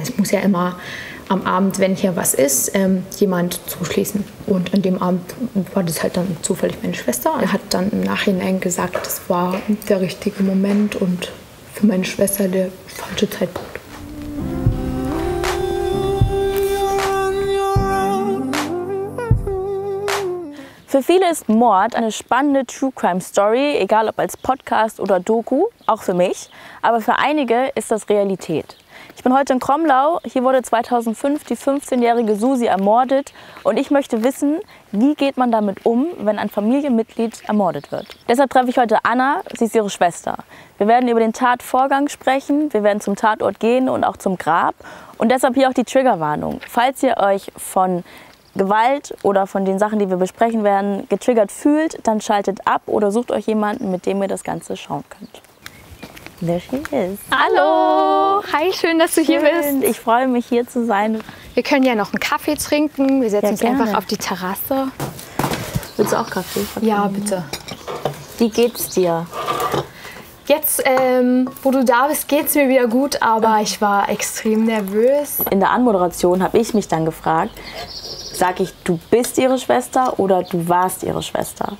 Es muss ja immer am Abend, wenn hier was ist, jemand zuschließen. Und an dem Abend war das halt dann zufällig meine Schwester. Er hat dann im Nachhinein gesagt, das war der richtige Moment und für meine Schwester der falsche Zeitpunkt. Für viele ist Mord eine spannende True-Crime-Story, egal ob als Podcast oder Doku, auch für mich. Aber für einige ist das Realität. Ich bin heute in Kromlau. Hier wurde 2005 die 15-jährige Susi ermordet. Und ich möchte wissen, wie geht man damit um, wenn ein Familienmitglied ermordet wird. Deshalb treffe ich heute Anna, sie ist ihre Schwester. Wir werden über den Tatvorgang sprechen, wir werden zum Tatort gehen und auch zum Grab. Und deshalb hier auch die Triggerwarnung. Falls ihr euch von Gewalt oder von den Sachen, die wir besprechen werden, getriggert fühlt, dann schaltet ab oder sucht euch jemanden, mit dem ihr das Ganze schauen könnt. There she is. Hallo! Hi, schön, dass du hier bist. Ich freue mich, hier zu sein. Wir können ja noch einen Kaffee trinken. Wir setzen uns einfach auf die Terrasse. Willst du auch Kaffee? Ja, bitte. Wie geht's dir? Jetzt, wo du da bist, geht's mir wieder gut, aber ich war extrem nervös. In der Anmoderation habe ich mich dann gefragt, sage ich, du bist ihre Schwester oder du warst ihre Schwester?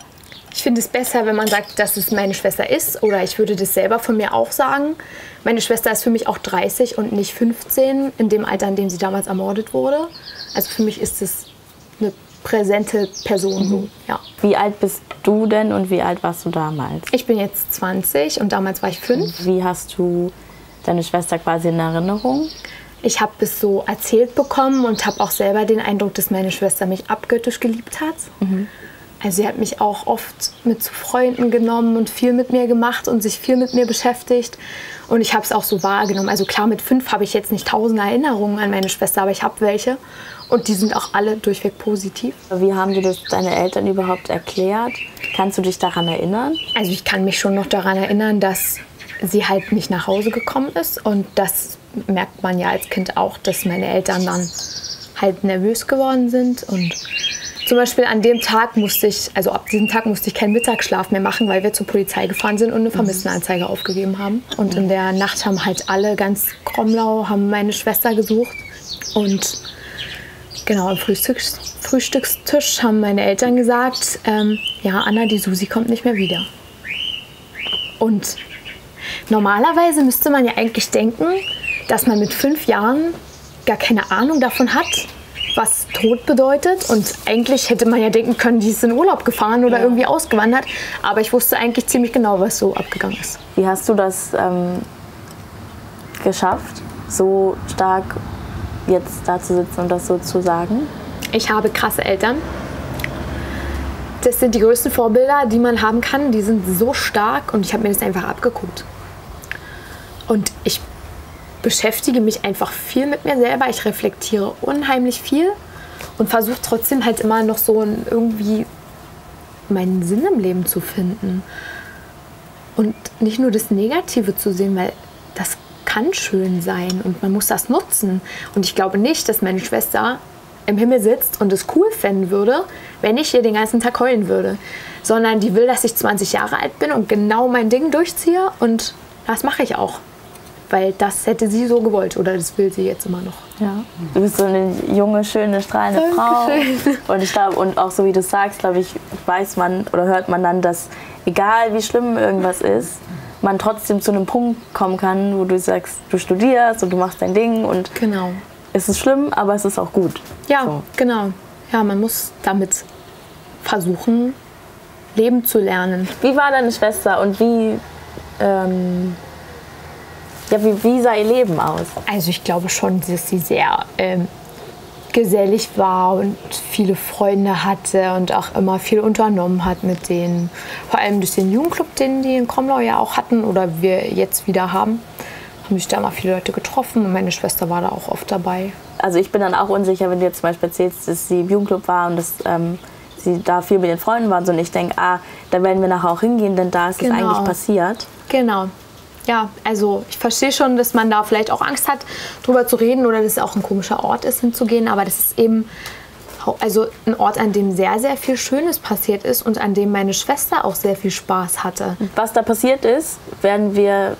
Ich finde es besser, wenn man sagt, dass es meine Schwester ist, oder ich würde das selber von mir auch sagen. Meine Schwester ist für mich auch 30 und nicht 15, in dem Alter, in dem sie damals ermordet wurde. Also für mich ist es eine präsente Person. Mhm. Ja. Wie alt bist du denn und wie alt warst du damals? Ich bin jetzt 20 und damals war ich 5. Wie hast du deine Schwester quasi in Erinnerung? Ich habe es so erzählt bekommen und habe auch selber den Eindruck, dass meine Schwester mich abgöttisch geliebt hat. Mhm. Also sie hat mich auch oft mit zu Freunden genommen und viel mit mir gemacht und sich viel mit mir beschäftigt. Und ich habe es auch so wahrgenommen. Also klar, mit 5 habe ich jetzt nicht 1000 Erinnerungen an meine Schwester, aber ich habe welche. Und die sind auch alle durchweg positiv. Wie haben dir das deine Eltern überhaupt erklärt? Kannst du dich daran erinnern? Also ich kann mich schon noch daran erinnern, dass sie halt nicht nach Hause gekommen ist. Und das merkt man ja als Kind auch, dass meine Eltern dann halt nervös geworden sind. Und zum Beispiel an dem Tag ab diesem Tag musste ich keinen Mittagsschlaf mehr machen, weil wir zur Polizei gefahren sind und eine Vermisstenanzeige aufgegeben haben. Und in der Nacht haben halt alle ganz Kromlau, haben meine Schwester gesucht. Und genau, am Frühstückstisch haben meine Eltern gesagt, ja Anna, die Susi kommt nicht mehr wieder. Und normalerweise müsste man ja eigentlich denken, dass man mit 5 Jahren gar keine Ahnung davon hat, was Tod bedeutet. Und eigentlich hätte man ja denken können, die ist in Urlaub gefahren oder irgendwie ausgewandert. Aber ich wusste eigentlich ziemlich genau, was so abgegangen ist. Wie hast du das geschafft, so stark jetzt da zu sitzen und das so zu sagen? Ich habe krasse Eltern. Das sind die größten Vorbilder, die man haben kann. Die sind so stark und ich habe mir das einfach abgeguckt. Und ich beschäftige mich einfach viel mit mir selber. Ich reflektiere unheimlich viel und versuche trotzdem halt immer noch so irgendwie meinen Sinn im Leben zu finden. Und nicht nur das Negative zu sehen, weil das kann schön sein und man muss das nutzen. Und ich glaube nicht, dass meine Schwester im Himmel sitzt und es cool fänden würde, wenn ich ihr den ganzen Tag heulen würde. Sondern die will, dass ich 20 Jahre alt bin und genau mein Ding durchziehe. Und das mache ich auch. Weil das hätte sie so gewollt oder das will sie jetzt immer noch. Ja. Du bist so eine junge, schöne, strahlende Frau. Und ich glaube, und auch so wie du sagst, glaube ich, weiß man oder hört man dann, dass egal wie schlimm irgendwas ist, man trotzdem zu einem Punkt kommen kann, wo du sagst, du studierst und du machst dein Ding und genau. Es ist schlimm, aber es ist auch gut. Ja, so. Genau. Ja, man muss damit versuchen, leben zu lernen. Wie war deine Schwester und wie sah ihr Leben aus? Also ich glaube schon, dass sie sehr gesellig war und viele Freunde hatte und auch immer viel unternommen hat mit denen. Vor allem durch den Jugendclub, den die in Kromlau ja auch hatten oder wir jetzt wieder haben, haben mich da immer viele Leute getroffen und meine Schwester war da auch oft dabei. Also ich bin dann auch unsicher, wenn du jetzt zum Beispiel erzählst, dass sie im Jugendclub war und dass sie da viel mit den Freunden waren. Und ich denke, da werden wir nachher auch hingehen, denn da ist es eigentlich passiert. Genau. Ja, also ich verstehe schon, dass man da vielleicht auch Angst hat, drüber zu reden oder dass es auch ein komischer Ort ist, hinzugehen. Aber das ist eben also ein Ort, an dem sehr, sehr viel Schönes passiert ist und an dem meine Schwester auch sehr viel Spaß hatte. Was da passiert ist, werden wir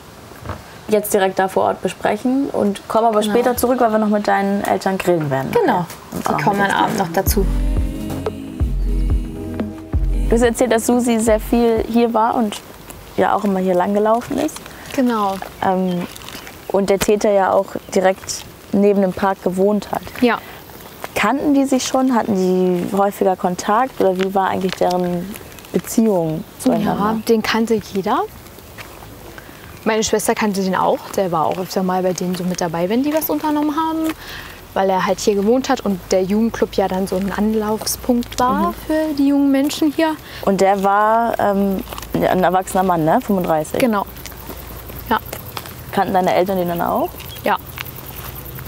jetzt direkt da vor Ort besprechen und kommen aber später zurück, weil wir noch mit deinen Eltern grillen werden. Genau, die kommen am Abend noch dazu. Du hast erzählt, dass Susi sehr viel hier war und ja auch immer hier lang gelaufen ist. Genau. Und der Täter ja auch direkt neben dem Park gewohnt hat. Ja. Kannten die sich schon? Hatten die häufiger Kontakt? Oder wie war eigentlich deren Beziehung zueinander? Ja, den kannte jeder. Meine Schwester kannte den auch. Der war auch öfter mal bei denen so mit dabei, wenn die was unternommen haben. Weil er halt hier gewohnt hat und der Jugendclub ja dann so ein Anlaufspunkt war für die jungen Menschen hier. Und der war ein erwachsener Mann, ne? 35? Genau. Ja. Kannten deine Eltern den dann auch? Ja.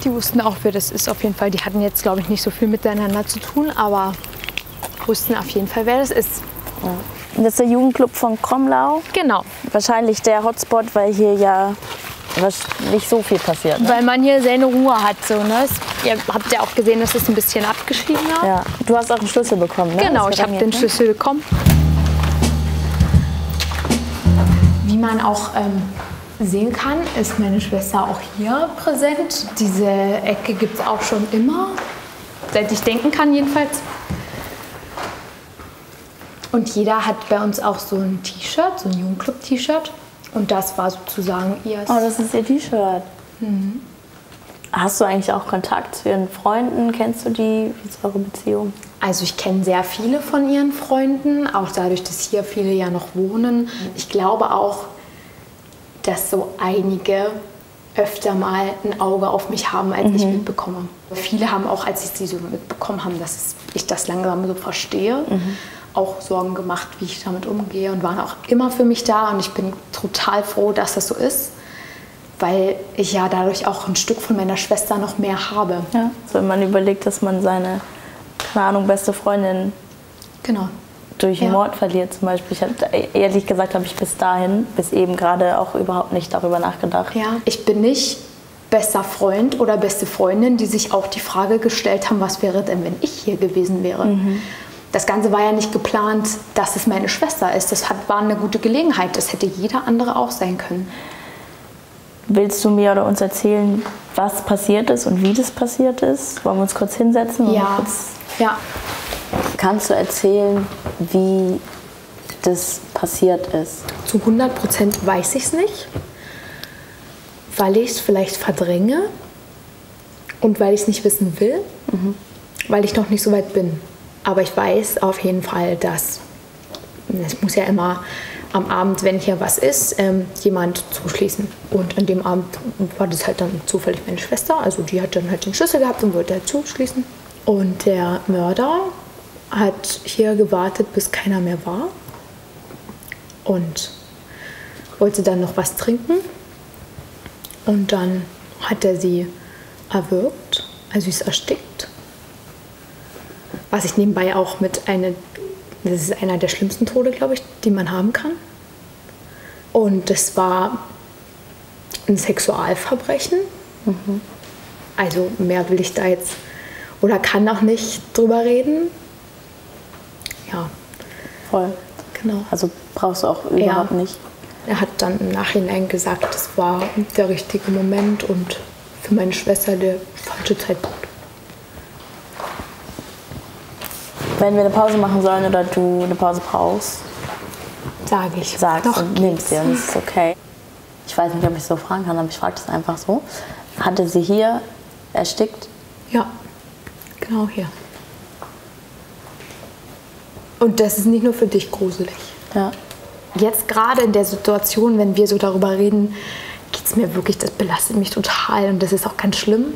Die wussten auch, wer das ist auf jeden Fall. Die hatten jetzt, glaube ich, nicht so viel miteinander zu tun, aber wussten auf jeden Fall, wer das ist. Ja. Und das ist der Jugendclub von Kromlau? Genau. Wahrscheinlich der Hotspot, weil hier ja nicht so viel passiert. Ne? Weil man hier seine Ruhe hat. So, ne? Ihr habt ja auch gesehen, dass es ein bisschen abgeschieden war. Ja. Du hast auch einen Schlüssel bekommen, ne? Genau, ich habe den Schlüssel bekommen. Wie man auch sehen kann, ist meine Schwester auch hier präsent. Diese Ecke gibt es auch schon immer, seit ich denken kann jedenfalls. Und jeder hat bei uns auch so ein T-Shirt, so ein Jugendclub-T-Shirt. Und das war sozusagen ihr... Oh, das ist ihr T-Shirt. Mhm. Hast du eigentlich auch Kontakt zu ihren Freunden? Kennst du die? Wie ist eure Beziehung? Also ich kenne sehr viele von ihren Freunden, auch dadurch, dass hier viele ja noch wohnen. Ich glaube auch, dass so einige öfter mal ein Auge auf mich haben, als ich mitbekomme. Viele haben auch, als ich sie so mitbekommen habe, dass ich das langsam so verstehe, auch Sorgen gemacht, wie ich damit umgehe, und waren auch immer für mich da. Und ich bin total froh, dass das so ist, weil ich ja dadurch auch ein Stück von meiner Schwester noch mehr habe. Ja. Also wenn man überlegt, dass man seine, keine Ahnung, beste Freundin durch einen Mord verliert zum Beispiel. Ich hab, ehrlich gesagt, habe ich bis dahin, bis eben gerade auch überhaupt nicht darüber nachgedacht. Ja. Ich bin nicht bester Freund oder beste Freundin, die sich auch die Frage gestellt haben, was wäre denn, wenn ich hier gewesen wäre. Das Ganze war ja nicht geplant, dass es meine Schwester ist. Das war eine gute Gelegenheit. Das hätte jeder andere auch sein können. Willst du mir oder uns erzählen, was passiert ist und wie das passiert ist? Wollen wir uns kurz hinsetzen? Ja. Ja. Kannst du erzählen, wie das passiert ist? Zu 100% weiß ich es nicht, weil ich es vielleicht verdränge und weil ich es nicht wissen will, weil ich noch nicht so weit bin. Aber ich weiß auf jeden Fall, dass es muss ja immer am Abend, wenn hier was ist, jemand zuschließen. Und an dem Abend war das halt dann zufällig meine Schwester. Also die hat dann halt den Schlüssel gehabt und wollte halt zuschließen. Und der Mörder hat hier gewartet, bis keiner mehr war. Und wollte dann noch was trinken. Und dann hat er sie erwürgt, also sie ist erstickt. Was ich nebenbei auch mit das ist einer der schlimmsten Tode, glaube ich, die man haben kann. Und das war ein Sexualverbrechen. Also mehr will ich da jetzt oder kann auch nicht drüber reden. Ja. Voll. Genau. Also brauchst du auch überhaupt nicht. Er hat dann im Nachhinein gesagt, das war der richtige Moment und für meine Schwester der falsche Zeitpunkt. Wenn wir eine Pause machen sollen oder du eine Pause brauchst, sage ich. Sagst doch, und nimmst dir und das ist okay. Ich weiß nicht, ob ich so fragen kann, aber ich frage das einfach so. Hatte sie hier erstickt? Ja, genau hier. Und das ist nicht nur für dich gruselig. Ja. Jetzt gerade in der Situation, wenn wir so darüber reden, geht es mir wirklich, das belastet mich total und das ist auch ganz schlimm.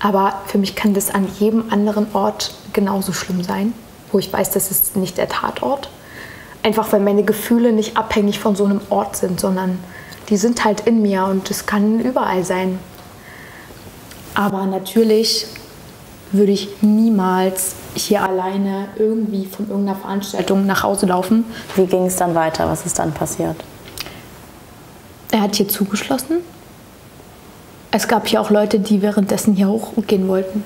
Aber für mich kann das an jedem anderen Ort genauso schlimm sein, wo ich weiß, das ist nicht der Tatort. Einfach weil meine Gefühle nicht abhängig von so einem Ort sind, sondern die sind halt in mir und das kann überall sein. Aber natürlich würde ich niemals hier alleine irgendwie von irgendeiner Veranstaltung nach Hause laufen. Wie ging es dann weiter? Was ist dann passiert? Er hat hier zugeschlossen. Es gab hier auch Leute, die währenddessen hier hochgehen wollten.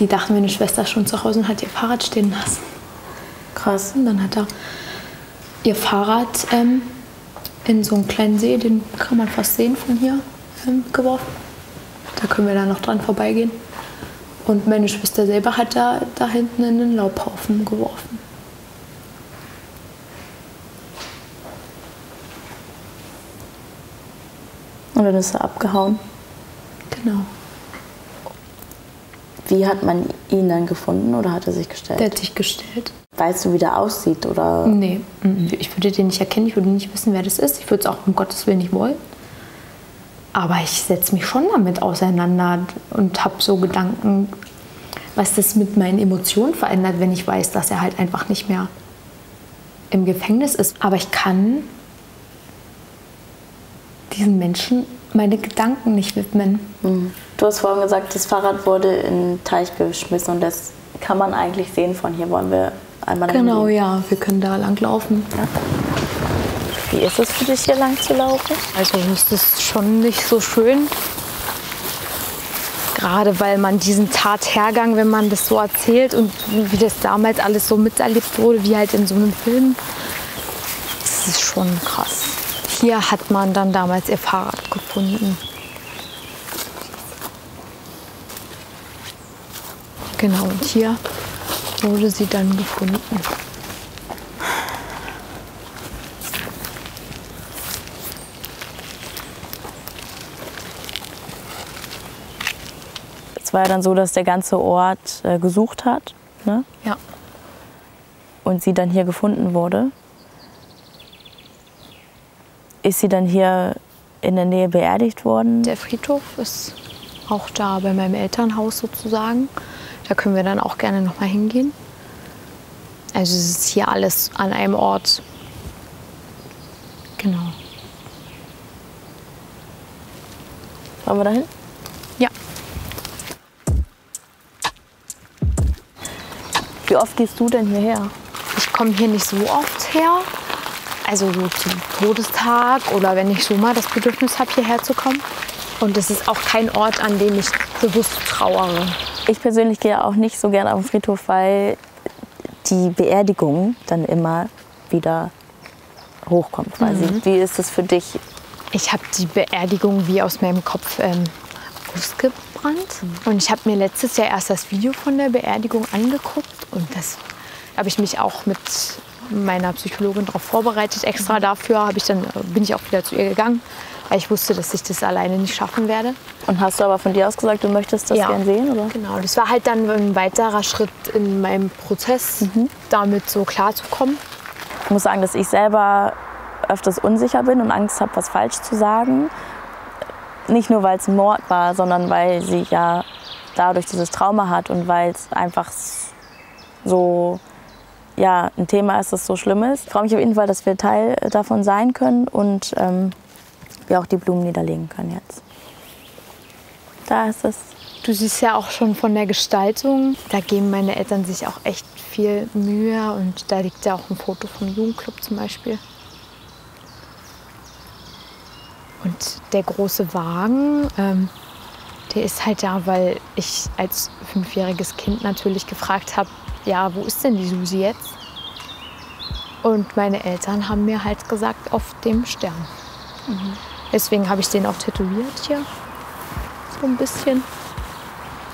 Die dachten, meine Schwester ist schon zu Hause und hat ihr Fahrrad stehen lassen. Krass. Und dann hat er ihr Fahrrad in so einen kleinen See, den kann man fast sehen von hier, geworfen. Da können wir dann noch dran vorbeigehen. Und meine Schwester selber hat da hinten in den Laubhaufen geworfen. Und dann ist er abgehauen? Genau. Wie hat man ihn dann gefunden oder hat er sich gestellt? Der hat sich gestellt. Weißt du, wie der aussieht? Oder? Nee, ich würde den nicht erkennen, ich würde nicht wissen, wer das ist. Ich würde es auch um Gottes Willen nicht wollen. Aber ich setze mich schon damit auseinander und habe so Gedanken, was das mit meinen Emotionen verändert, wenn ich weiß, dass er halt einfach nicht mehr im Gefängnis ist. Aber ich kann diesen Menschen meine Gedanken nicht widmen. Mhm. Du hast vorhin gesagt, das Fahrrad wurde in den Teich geschmissen und das kann man eigentlich sehen von hier. Wollen wir einmal lang gehen? Ja, wir können da lang laufen. Ja. Wie ist es für dich, hier lang zu laufen? Also es ist schon nicht so schön. Gerade weil man diesen Tathergang, wenn man das so erzählt und wie das damals alles so miterlebt wurde, wie halt in so einem Film, das ist schon krass. Hier hat man dann damals ihr Fahrrad gefunden. Genau, und hier wurde sie dann gefunden. Es war ja dann so, dass der ganze Ort gesucht hat, ne? Ja. Und sie dann hier gefunden wurde. Ist sie dann hier in der Nähe beerdigt worden? Der Friedhof ist auch da bei meinem Elternhaus sozusagen. Da können wir dann auch gerne noch mal hingehen. Also es ist hier alles an einem Ort. Genau. Wollen wir dahin? Ja. Wie oft gehst du denn hierher? Ich komme hier nicht so oft her. Also so zum Todestag oder wenn ich so mal das Bedürfnis habe, hierher zu kommen. Und es ist auch kein Ort, an dem ich bewusst trauere. Ich persönlich gehe auch nicht so gerne auf den Friedhof, weil die Beerdigung dann immer wieder hochkommt. Quasi. Mhm. Wie ist es für dich? Ich habe die Beerdigung wie aus meinem Kopf ausgebrannt. Mhm. Und ich habe mir letztes Jahr erst das Video von der Beerdigung angeguckt. Und das habe ich mich auch mit meiner Psychologin darauf vorbereitet. Extra dafür bin ich auch wieder zu ihr gegangen, weil ich wusste, dass ich das alleine nicht schaffen werde. Und hast du aber von dir aus gesagt, du möchtest das gern sehen, oder? Genau, das war halt dann ein weiterer Schritt in meinem Prozess, damit so klarzukommen. Ich muss sagen, dass ich selber öfters unsicher bin und Angst habe, was falsch zu sagen. Nicht nur, weil es ein Mord war, sondern weil sie ja dadurch dieses Trauma hat und weil es einfach so ein Thema ist, das so schlimm ist. Ich freue mich auf jeden Fall, dass wir Teil davon sein können und wir auch die Blumen niederlegen können jetzt. Da ist es. Du siehst ja auch schon von der Gestaltung, da geben meine Eltern sich auch echt viel Mühe und da liegt ja auch ein Foto vom Jugendclub zum Beispiel. Und der große Wagen, der ist halt da, weil ich als 5-jähriges Kind natürlich gefragt habe, ja, wo ist denn die Susi jetzt? Und meine Eltern haben mir halt gesagt, auf dem Stern. Mhm. Deswegen habe ich den auch tätowiert hier. So ein bisschen.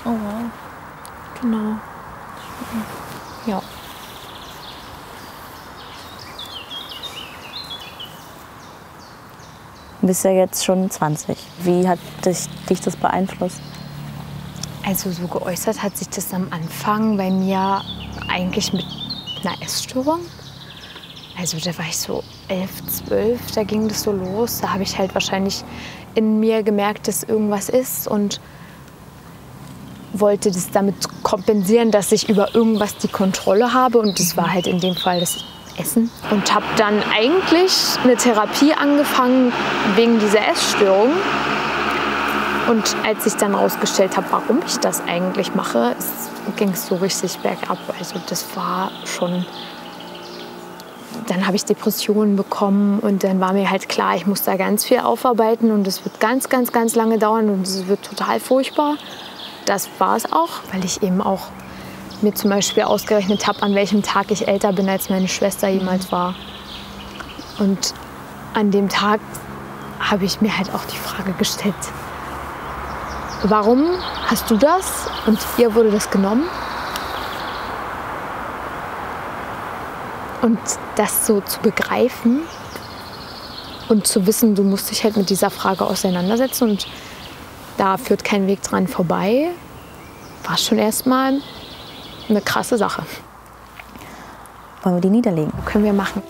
Oh wow. Genau. Ja. Du bist ja jetzt schon 20. Wie hat dich das beeinflusst? Also so geäußert hat sich das am Anfang bei mir eigentlich mit einer Essstörung. Also da war ich so 11, 12, da ging das so los. Da habe ich halt wahrscheinlich in mir gemerkt, dass irgendwas ist und wollte das damit kompensieren, dass ich über irgendwas die Kontrolle habe. Und das war halt in dem Fall das Essen. Und habe dann eigentlich eine Therapie angefangen wegen dieser Essstörung. Und als ich dann rausgestellt habe, warum ich das eigentlich mache, ging es so richtig bergab. Also das war schon. Dann habe ich Depressionen bekommen und dann war mir halt klar, ich muss da ganz viel aufarbeiten und es wird ganz, ganz, ganz lange dauern und es wird total furchtbar. Das war es auch, weil ich eben auch mir zum Beispiel ausgerechnet habe, an welchem Tag ich älter bin, als meine Schwester jemals war. Und an dem Tag habe ich mir halt auch die Frage gestellt, warum hast du das und ihr wurde das genommen? Und das so zu begreifen und zu wissen, du musst dich halt mit dieser Frage auseinandersetzen und da führt kein Weg dran vorbei, war schon erstmal eine krasse Sache. Wollen wir die niederlegen? Können wir machen.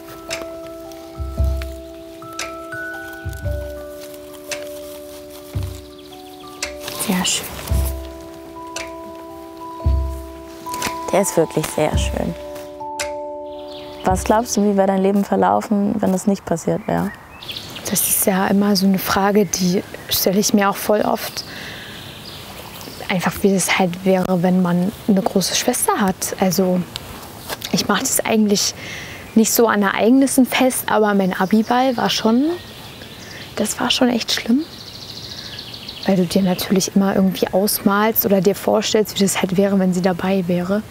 Sehr schön. Der ist wirklich sehr schön. Was glaubst du, wie wäre dein Leben verlaufen, wenn das nicht passiert wäre? Das ist ja immer so eine Frage, die stelle ich mir auch voll oft. Einfach wie das halt wäre, wenn man eine große Schwester hat. Also ich mache das eigentlich nicht so an Ereignissen fest, aber mein Abiball war schon echt schlimm. Weil du dir natürlich immer irgendwie ausmalst oder dir vorstellst, wie das halt wäre, wenn sie dabei wäre.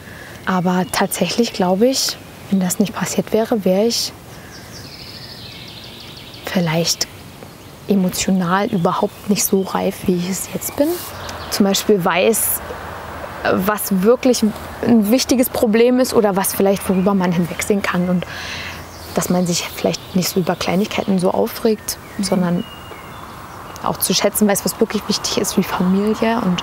Aber tatsächlich glaube ich, wenn das nicht passiert wäre, wäre ich vielleicht emotional überhaupt nicht so reif, wie ich es jetzt bin. Zum Beispiel weiß, was wirklich ein wichtiges Problem ist oder was vielleicht, worüber man hinwegsehen kann. Und dass man sich vielleicht nicht so über Kleinigkeiten so aufregt, sondern auch zu schätzen weiß, was wirklich wichtig ist, wie Familie und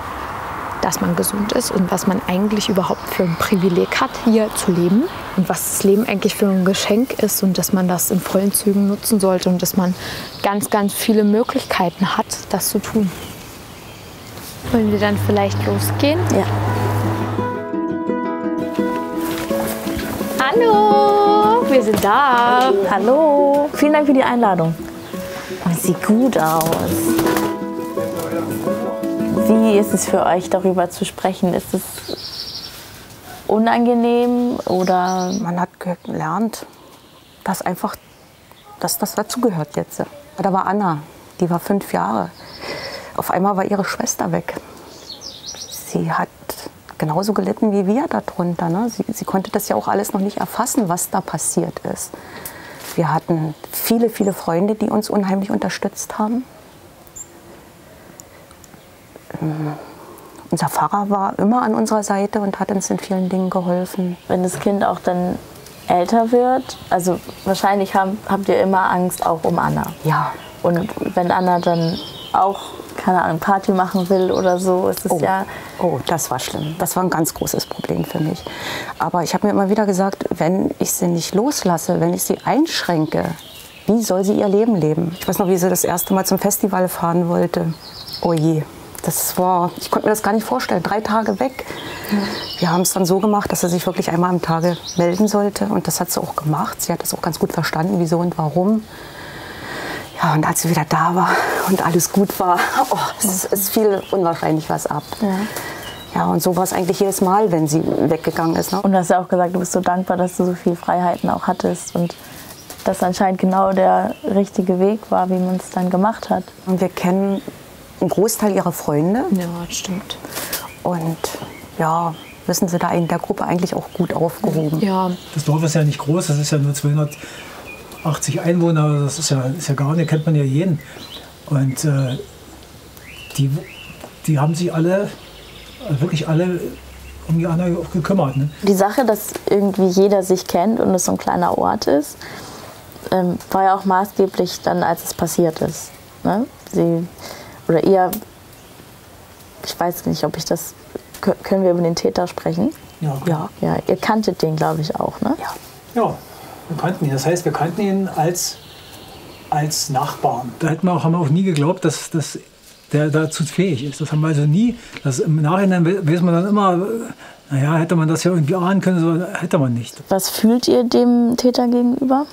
dass man gesund ist und was man eigentlich überhaupt für ein Privileg hat, hier zu leben und was das Leben eigentlich für ein Geschenk ist und dass man das in vollen Zügen nutzen sollte und dass man ganz, ganz viele Möglichkeiten hat, das zu tun. Wollen wir dann vielleicht losgehen? Ja. Hallo, wir sind da. Hallo. Hallo. Vielen Dank für die Einladung. Oh, sieht gut aus. Wie ist es für euch, darüber zu sprechen? Ist es unangenehm oder? Man hat gelernt, dass das dazugehört jetzt. Da war Anna, die war 5 Jahre. Auf einmal war ihre Schwester weg. Sie hat genauso gelitten wie wir darunter. Ne? Sie konnte das ja auch alles noch nicht erfassen, was da passiert ist. Wir hatten viele, viele Freunde, die uns unheimlich unterstützt haben. Unser Pfarrer war immer an unserer Seite und hat uns in vielen Dingen geholfen. Wenn das Kind auch dann älter wird, also wahrscheinlich habt ihr immer Angst auch um Anna. Ja. Und wenn Anna dann auch, keine Ahnung, Party machen will oder so, ist es ja... Oh, das war schlimm. Das war ein ganz großes Problem für mich. Aber ich habe mir immer wieder gesagt, wenn ich sie nicht loslasse, wenn ich sie einschränke, wie soll sie ihr Leben leben? Ich weiß noch, wie sie das erste Mal zum Festival fahren wollte. Oh je. Das war, ich konnte mir das gar nicht vorstellen, 3 Tage weg. Ja. Wir haben es dann so gemacht, dass sie sich wirklich einmal am Tage melden sollte. Und das hat sie auch gemacht. Sie hat das auch ganz gut verstanden, wieso und warum. Ja, und als sie wieder da war und alles gut war, oh, es fiel unwahrscheinlich was ab. Ja. Ja, und so war es eigentlich jedes Mal, wenn sie weggegangen ist. Ne? Und du hast ja auch gesagt, du bist so dankbar, dass du so viele Freiheiten auch hattest. Und dass anscheinend genau der richtige Weg war, wie man es dann gemacht hat. Und wir kennen einen Großteil ihrer Freunde. Ja, das stimmt. Und ja, wissen sie da in der Gruppe eigentlich auch gut aufgehoben. Ja. Das Dorf ist ja nicht groß, das ist ja nur 280 Einwohner, das ist ja gar nicht, kennt man ja jeden. Und die haben sich alle, wirklich alle um die anderen auch gekümmert. Ne? Die Sache, dass irgendwie jeder sich kennt und es so ein kleiner Ort ist, war ja auch maßgeblich dann, als es passiert ist. Ne? Oder eher, ich weiß nicht, ob ich das, können wir über den Täter sprechen? Ja. Ja, ja, ihr kanntet den, glaube ich, auch, ne? Ja. Ja, wir kannten ihn. Das heißt, wir kannten ihn als Nachbarn. Da haben wir auch nie geglaubt, dass der dazu fähig ist. Das haben wir also nie. Im Nachhinein weiß man dann immer, naja, hätte man das ja irgendwie ahnen können, so hätte man nicht. Was fühlt ihr dem Täter gegenüber?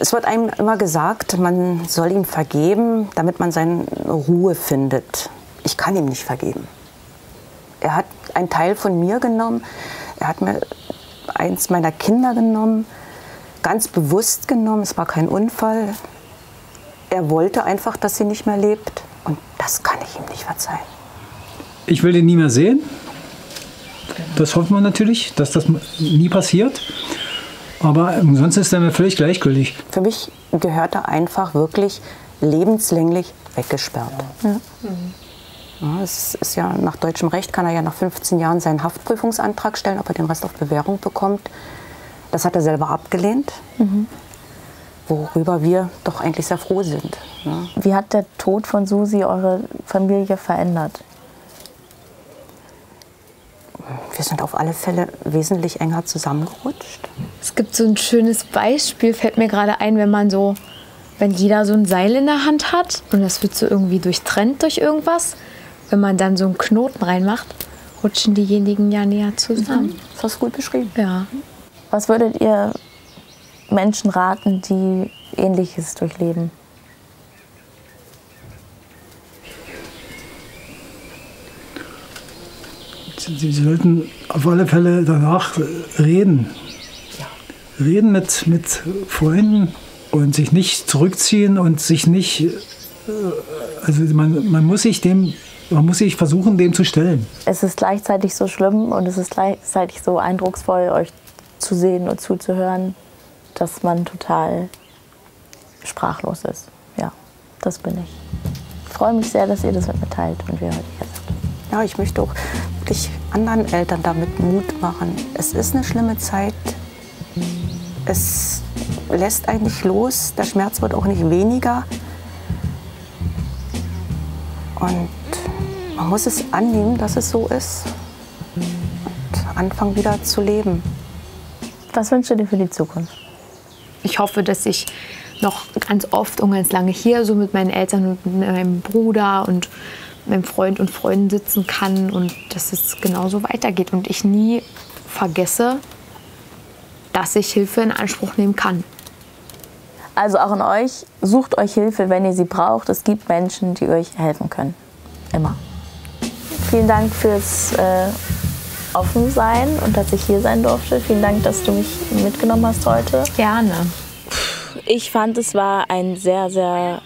Es wird einem immer gesagt, man soll ihm vergeben, damit man seine Ruhe findet. Ich kann ihm nicht vergeben. Er hat einen Teil von mir genommen, er hat mir eins meiner Kinder genommen, ganz bewusst genommen, es war kein Unfall. Er wollte einfach, dass sie nicht mehr lebt und das kann ich ihm nicht verzeihen. Ich will den nie mehr sehen. Das hofft man natürlich, dass das nie passiert. Aber sonst ist er mir völlig gleichgültig. Für mich gehört er einfach wirklich lebenslänglich weggesperrt. Ja. Ja. Ja, es ist ja nach deutschem Recht, kann er ja nach 15 Jahren seinen Haftprüfungsantrag stellen, ob er den Rest auf Bewährung bekommt. Das hat er selber abgelehnt, worüber wir doch eigentlich sehr froh sind. Ja. Wie hat der Tod von Susi eure Familie verändert? Wir sind auf alle Fälle wesentlich enger zusammengerutscht. Es gibt so ein schönes Beispiel, fällt mir gerade ein, wenn jeder so ein Seil in der Hand hat und das wird so irgendwie durchtrennt durch irgendwas, wenn man dann so einen Knoten reinmacht, rutschen diejenigen ja näher zusammen. Das hast du gut beschrieben. Ja. Was würdet ihr Menschen raten, die Ähnliches durchleben? Sie sollten auf alle Fälle danach reden. Ja. Reden mit Freunden und sich nicht zurückziehen und sich nicht, also man muss sich versuchen, dem zu stellen. Es ist gleichzeitig so schlimm und es ist gleichzeitig so eindrucksvoll, euch zu sehen und zuzuhören, dass man total sprachlos ist. Ja, das bin ich. Ich freue mich sehr, dass ihr das mit mir teilt und wir heute hier sind. Ja, ich möchte auch wirklich anderen Eltern damit Mut machen. Es ist eine schlimme Zeit. Es lässt einen nicht los. Der Schmerz wird auch nicht weniger. Und man muss es annehmen, dass es so ist. Und anfangen, wieder zu leben. Was wünschst du dir für die Zukunft? Ich hoffe, dass ich noch ganz oft und ganz lange hier so mit meinen Eltern und mit meinem Bruder und meinem Freund und Freunden sitzen kann und dass es genauso weitergeht und ich nie vergesse, dass ich Hilfe in Anspruch nehmen kann. Also auch an euch, sucht euch Hilfe, wenn ihr sie braucht. Es gibt Menschen, die euch helfen können. Immer. Vielen Dank fürs Offensein und dass ich hier sein durfte. Vielen Dank, dass du mich mitgenommen hast heute. Gerne. Ich fand, es war ein sehr, sehr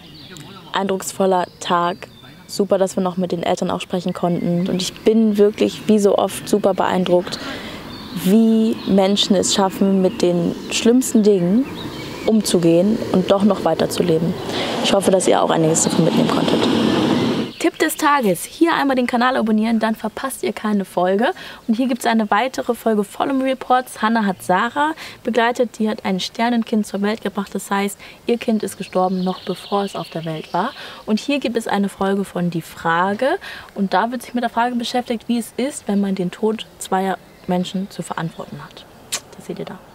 eindrucksvoller Tag. Super, dass wir noch mit den Eltern auch sprechen konnten. Und ich bin wirklich, wie so oft, super beeindruckt, wie Menschen es schaffen, mit den schlimmsten Dingen umzugehen und doch noch weiterzuleben. Ich hoffe, dass ihr auch einiges davon mitnehmen konntet. Tipp des Tages. Hier einmal den Kanal abonnieren, dann verpasst ihr keine Folge. Und hier gibt es eine weitere Folge Follow Me Reports. Hannah hat Sarah begleitet. Die hat ein Sternenkind zur Welt gebracht. Das heißt, ihr Kind ist gestorben, noch bevor es auf der Welt war. Und hier gibt es eine Folge von Die Frage. Und da wird sich mit der Frage beschäftigt, wie es ist, wenn man den Tod zweier Menschen zu verantworten hat. Das seht ihr da.